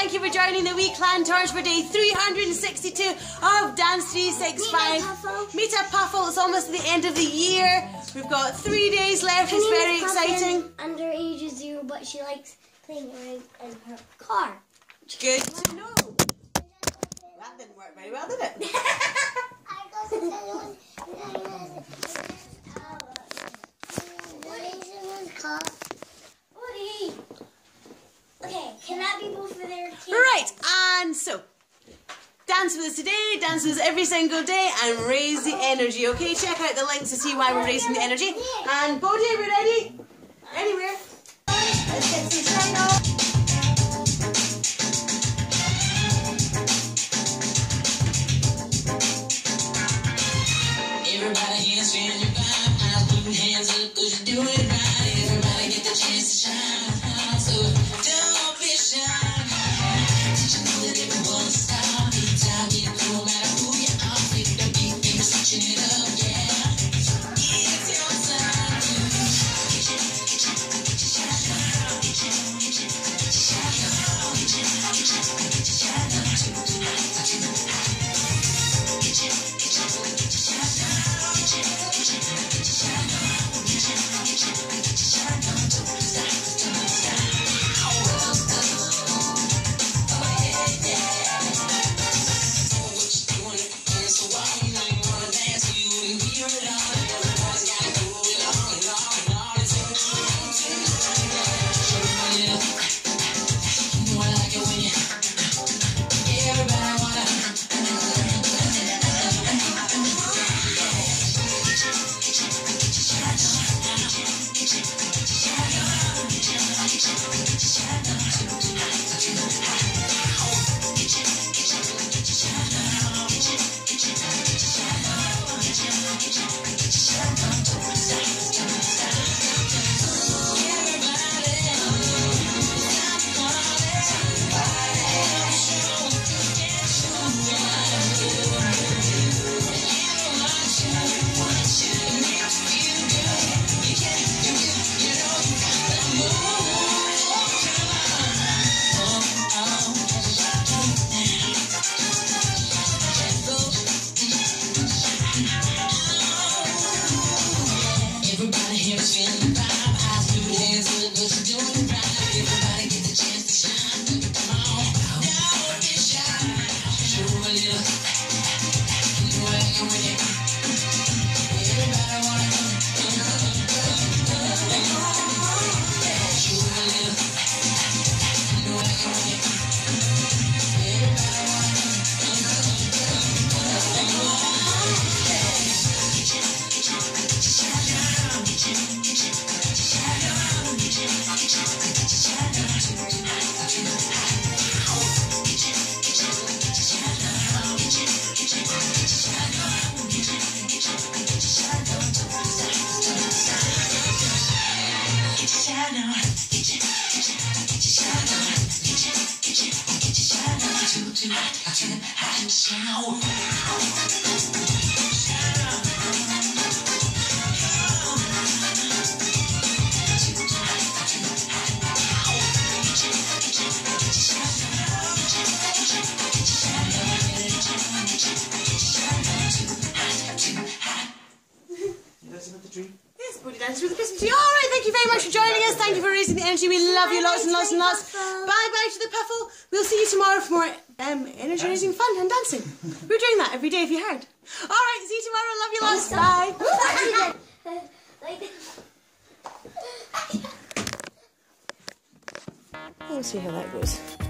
Thank you for joining the Wee Clan Tours for day 362 of Dance 365. Meet up Puffle. It's almost the end of the year. We've got 3 days left. It's very exciting. Under age of 0, but she likes playing in her car. Good to know. That didn't work very well, did it? Okay, can that be both of their teams? Right, and so, dance with us today, dance with us every single day, and raise the energy, okay? Check out the links to see why we're raising the energy. And Bodhi, we're ready? Anywhere. Let's get some time on. Thank you for raising the energy. We love you lots and lots and lots. Bye bye to the Puffle. We'll see you tomorrow for more energy raising fun and dancing. We're doing that every day if you heard. Alright, see you tomorrow. Love you lots. Bye. We'll see how that goes.